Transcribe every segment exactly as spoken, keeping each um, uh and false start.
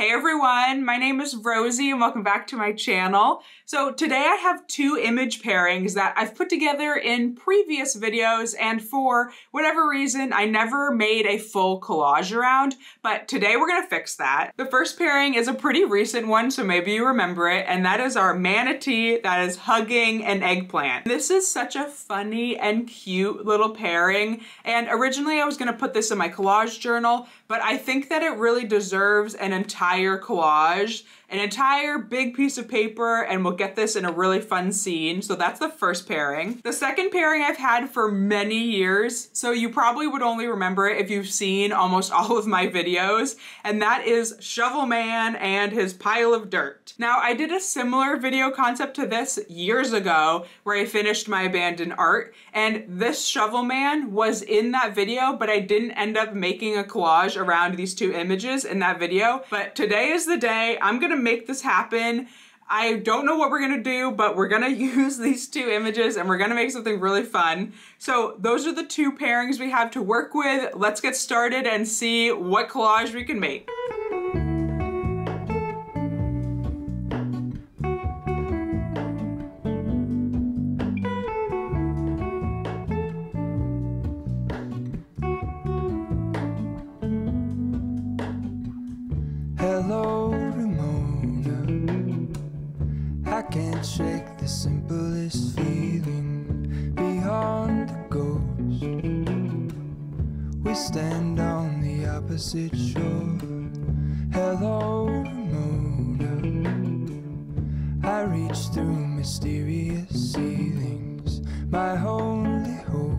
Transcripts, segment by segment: Hey everyone, my name is Rosie and welcome back to my channel. So today I have two image pairings that I've put together in previous videos and for whatever reason I never made a full collage around, but today we're gonna fix that. The first pairing is a pretty recent one, so maybe you remember it, and that is our manatee that is hugging an eggplant. This is such a funny and cute little pairing, and originally I was gonna put this in my collage journal, but I think that it really deserves an entire collage, an entire big piece of paper, and we'll get this in a really fun scene. So that's the first pairing. The second pairing I've had for many years, so you probably would only remember it if you've seen almost all of my videos, and that is Shovel Man and his pile of dirt. Now, I did a similar video concept to this years ago where I finished my abandoned art, and this Shovel Man was in that video, but I didn't end up making a collage around these two images in that video. But today is the day. I'm gonna make this happen. I don't know what we're gonna do, but we're gonna use these two images and we're gonna make something really fun. So those are the two pairings we have to work with. Let's get started and see what collage we can make. Can't shake the simplest feeling beyond the ghost. We stand on the opposite shore. Hello, Ramona. I reach through mysterious ceilings, my only hope.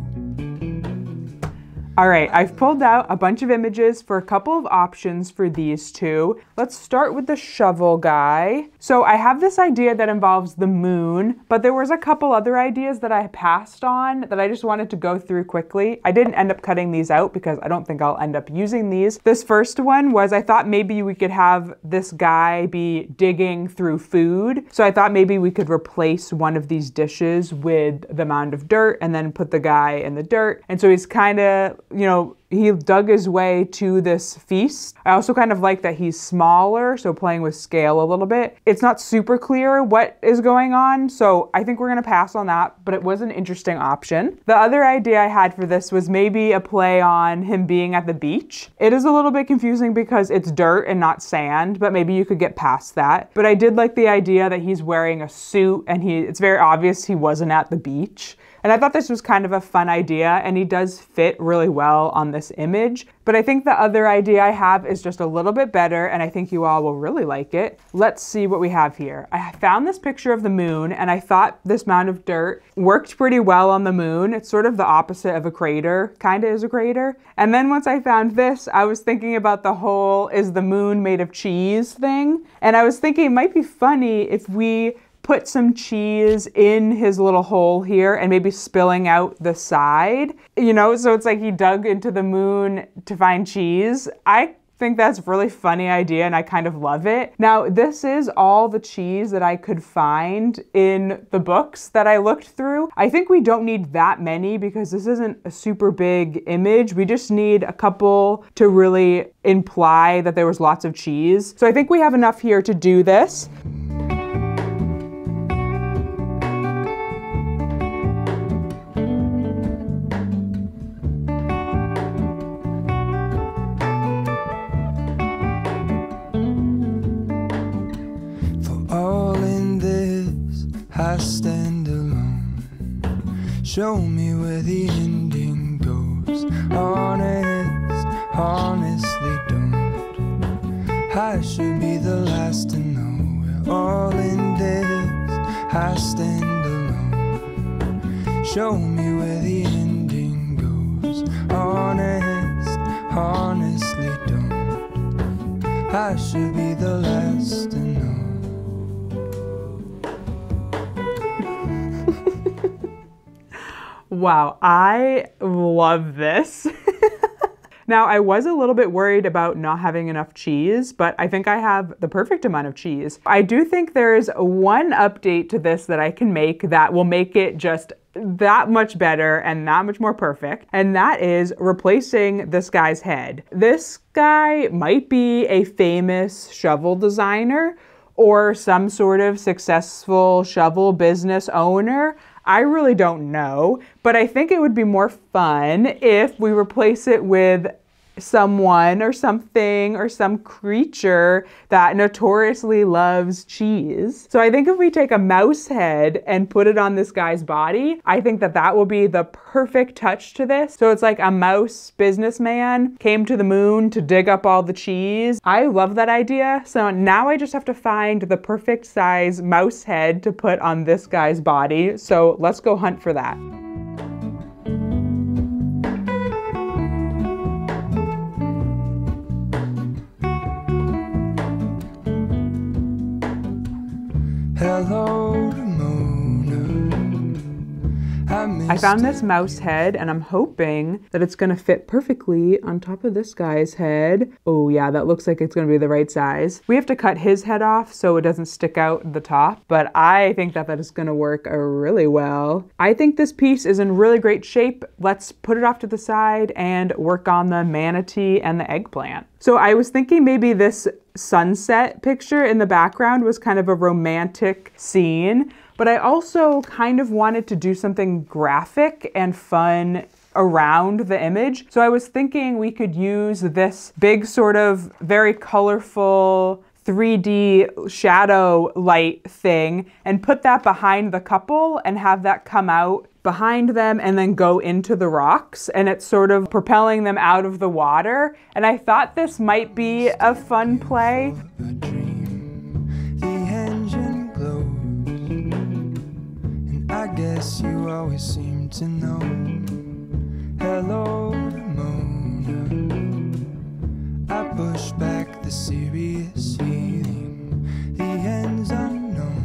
All right, I've pulled out a bunch of images for a couple of options for these two. Let's start with the shovel guy. So I have this idea that involves the moon, but there was a couple other ideas that I passed on that I just wanted to go through quickly. I didn't end up cutting these out because I don't think I'll end up using these. This first one was, I thought maybe we could have this guy be digging through food. So I thought maybe we could replace one of these dishes with the mound of dirt and then put the guy in the dirt. And so he's kind of, you know, he dug his way to this feast. I also kind of like that he's smaller, so playing with scale a little bit. It's not super clear what is going on, so I think we're gonna pass on that, but it was an interesting option. The other idea I had for this was maybe a play on him being at the beach. It is a little bit confusing because it's dirt and not sand, but maybe you could get past that. But I did like the idea that he's wearing a suit and he it's very obvious he wasn't at the beach. And I thought this was kind of a fun idea, and he does fit really well on this image. But I think the other idea I have is just a little bit better, and I think you all will really like it. Let's see what we have here. I found this picture of the moon, and I thought this mound of dirt worked pretty well on the moon. It's sort of the opposite of a crater, kind of is a crater. And then once I found this, I was thinking about the whole is the moon made of cheese thing. And I was thinking it might be funny if we put some cheese in his little hole here and maybe spilling out the side, you know, so it's like he dug into the moon to find cheese. I think that's a really funny idea and I kind of love it. Now, this is all the cheese that I could find in the books that I looked through. I think we don't need that many because this isn't a super big image. We just need a couple to really imply that there was lots of cheese. So I think we have enough here to do this. I stand alone. Show me where the ending goes. Honest, honestly don't. I should be the last to know. We're all in this. I stand alone. Show me where the ending goes. Honest, honestly don't. I should be the last to know. Wow, I love this. Now, I was a little bit worried about not having enough cheese, but I think I have the perfect amount of cheese. I do think there's one update to this that I can make that will make it just that much better and that much more perfect, and that is replacing this guy's head. This guy might be a famous shovel designer or some sort of successful shovel business owner. I really don't know, but I think it would be more fun if we replace it with someone or something or some creature that notoriously loves cheese. So I think if we take a mouse head and put it on this guy's body, I think that that will be the perfect touch to this. So it's like a mouse businessman came to the moon to dig up all the cheese. I love that idea. So now I just have to find the perfect size mouse head to put on this guy's body. So let's go hunt for that. I found this mouse head and I'm hoping that it's gonna fit perfectly on top of this guy's head. Oh yeah, that looks like it's gonna be the right size. We have to cut his head off so it doesn't stick out the top, but I think that that is gonna work really well. I think this piece is in really great shape. Let's put it off to the side and work on the manatee and the eggplant. So I was thinking maybe this sunset picture in the background was kind of a romantic scene, but I also kind of wanted to do something graphic and fun around the image. So I was thinking we could use this big sort of very colorful three D shadow light thing and put that behind the couple and have that come out behind them and then go into the rocks, and it's sort of propelling them out of the water. And I thought this might be a fun play. Guess you always seem to know. Hello, Mona. I push back the serious feeling. The end's unknown.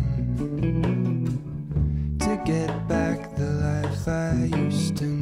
To get back the life I used to know.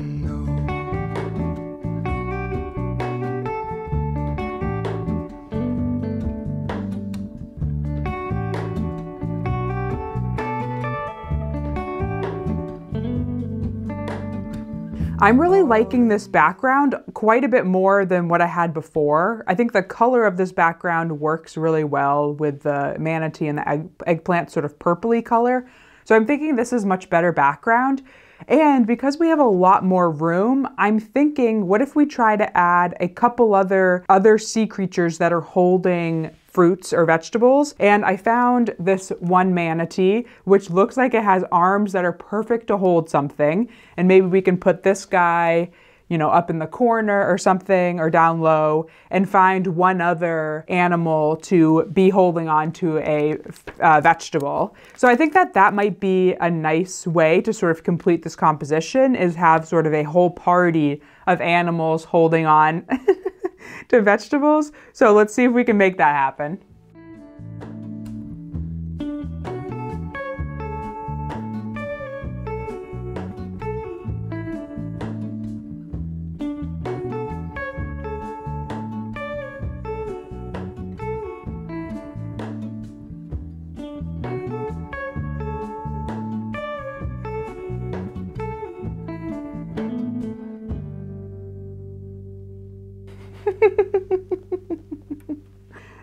I'm really liking this background quite a bit more than what I had before. I think the color of this background works really well with the manatee and the egg, eggplant sort of purpley color. So I'm thinking this is much better background. And because we have a lot more room, I'm thinking, what if we try to add a couple other, other sea creatures that are holding fruits or vegetables? And I found this one manatee, which looks like it has arms that are perfect to hold something. And maybe we can put this guy, you know, up in the corner or something, or down low, and find one other animal to be holding on to a uh, vegetable. So I think that that might be a nice way to sort of complete this composition, is have sort of a whole party of animals holding on to vegetables. So let's see if we can make that happen.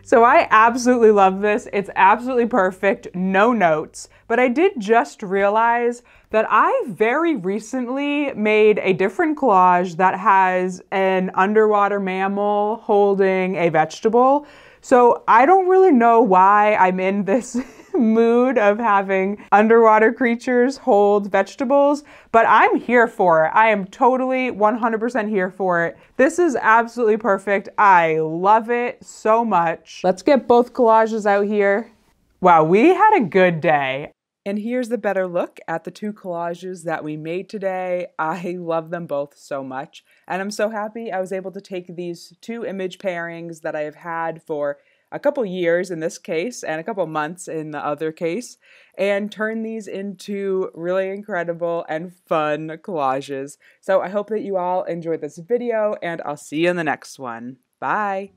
So I absolutely love this. It's absolutely perfect, no notes. But I did just realize that I very recently made a different collage that has an underwater mammal holding a vegetable. So I don't really know why I'm in this mood of having underwater creatures hold vegetables, but I'm here for it. I am totally one hundred percent here for it. This is absolutely perfect. I love it so much. Let's get both collages out here. Wow, we had a good day. And here's the better look at the two collages that we made today. I love them both so much. And I'm so happy I was able to take these two image pairings that I have had for a couple years in this case and a couple months in the other case, and turn these into really incredible and fun collages. So I hope that you all enjoyed this video, and I'll see you in the next one. Bye!